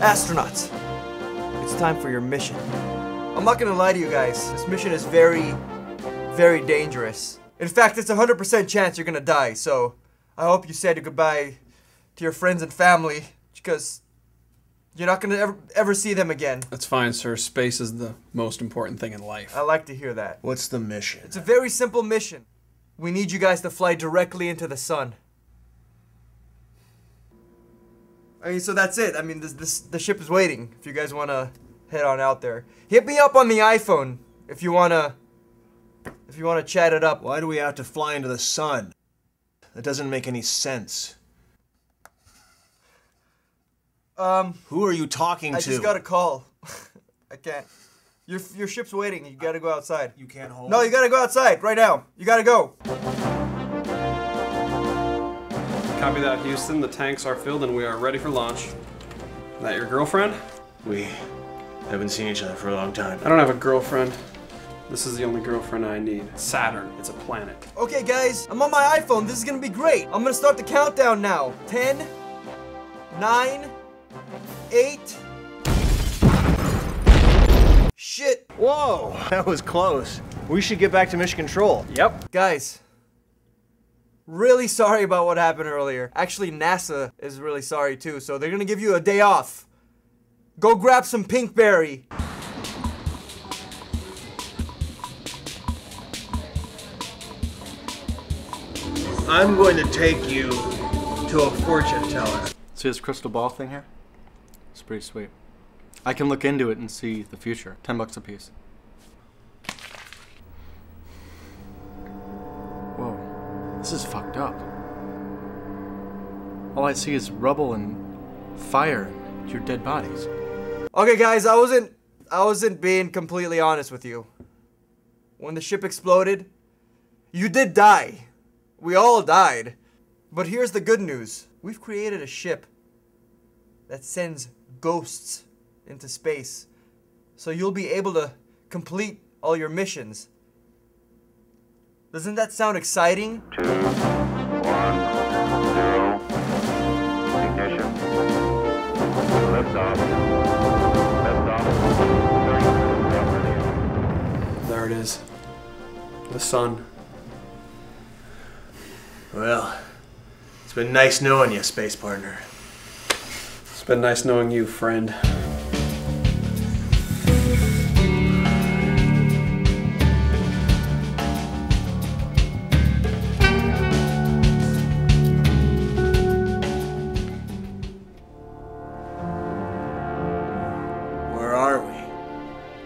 Astronauts, it's time for your mission. I'm not gonna lie to you guys, this mission is very, very dangerous. In fact, it's 100% chance you're gonna die, so I hope you said goodbye to your friends and family, because you're not gonna ever see them again. That's fine, sir. Space is the most important thing in life. I like to hear that. What's the mission? It's a very simple mission. We need you guys to fly directly into the sun. I mean, so that's it. I mean, the ship is waiting if you guys want to head on out there. Hit me up on the iPhone if you want to chat it up. Why do we have to fly into the sun? That doesn't make any sense. Who are you talking to? I just got a call. I can't. Your ship's waiting. You got to go outside. You can't hold. No, you got to go outside right now. You got to go. Copy that, Houston. The tanks are filled and we are ready for launch. Is that your girlfriend? We haven't seen each other for a long time. I don't have a girlfriend. This is the only girlfriend I need. Saturn. It's a planet. Okay, guys. I'm on my iPhone. This is gonna be great. I'm gonna start the countdown now. 10, 9, 8. Shit. Whoa. That was close. We should get back to mission control. Yep. Guys. Really sorry about what happened earlier. Actually, NASA is really sorry too, so they're gonna give you a day off. Go grab some pinkberry. I'm going to take you to a fortune teller. See this crystal ball thing here? It's pretty sweet. I can look into it and see the future. $10 a piece. This is fucked up. All I see is rubble and fire and your dead bodies. Okay guys, I wasn't being completely honest with you. When the ship exploded, you did die. We all died. But here's the good news. We've created a ship that sends ghosts into space. So you'll be able to complete all your missions. Doesn't that sound exciting? 2, 1, 0, ignition, lift off. There it is, the sun. Well, it's been nice knowing you, space partner. It's been nice knowing you, friend.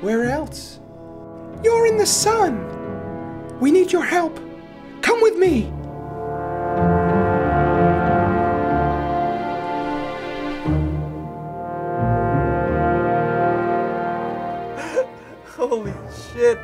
Where else? You're in the sun! We need your help! Come with me! Holy shit!